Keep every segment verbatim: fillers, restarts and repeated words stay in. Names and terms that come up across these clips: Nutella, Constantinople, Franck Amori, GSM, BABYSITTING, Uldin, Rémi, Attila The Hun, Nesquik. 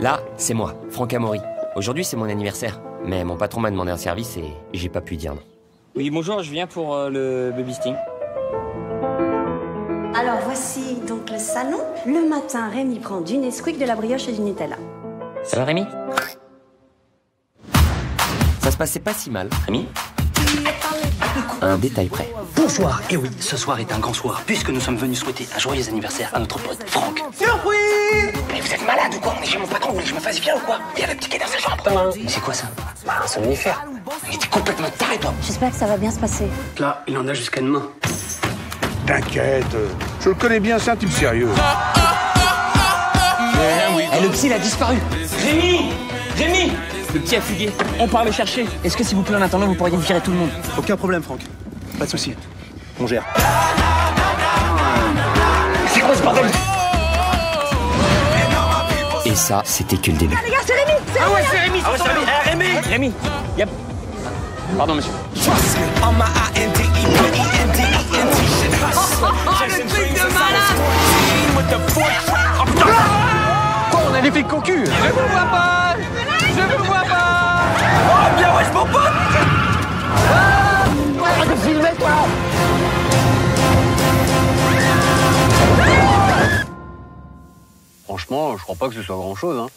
Là, c'est moi, Franck Amori. Aujourd'hui, c'est mon anniversaire. Mais mon patron m'a demandé un service et j'ai pas pu dire non. Oui, bonjour, je viens pour euh, le Babysitting. Alors voici donc le salon. Le matin, Rémi prend du Nesquik, de la brioche et du Nutella. Ça va, Rémi? Ça se passait pas si mal. Rémi? Un détail près. Bonsoir. Et oui, ce soir est un grand soir, puisque nous sommes venus souhaiter un joyeux anniversaire à notre pote Franck. Surprise! Mais vous êtes malade ou quoi? On est chez mon patron, vous voulez que je me fasse bien ou quoi? Il y a le petit qui est dans sa chambre. Mais c'est quoi ça? Bah, un somnifère. Il était complètement taré, toi. J'espère que ça va bien se passer. Là, il en a jusqu'à demain. T'inquiète, je le connais bien, c'est un type sérieux. Et le psy, il a disparu. Rémi! Rémi! Le petit a fugué, on part le chercher. Est-ce que s'il vous plaît, en attendant, vous pourriez virer tout le monde? Aucun problème, Franck. Pas de soucis. On gère. C'est quoi ce bordel? Et ça, c'était que le début. Ah les gars, c'est Rémi! Ah ouais, c'est Rémi! Ah ouais, c'est Rémi! Rémi! Rémi! Yep. Pardon, monsieur. Oh, le truc de malade! Quoi, on a les flics concus? Je vous vois pas! Je vous vois pas! Oh, bien wesh, mon pote! Oh, arrête de filmer, toi! Franchement, je crois pas que ce soit grand-chose, hein.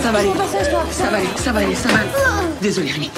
Ça va aller, ça va aller, ça va aller, ça va aller. Désolé, Rémi.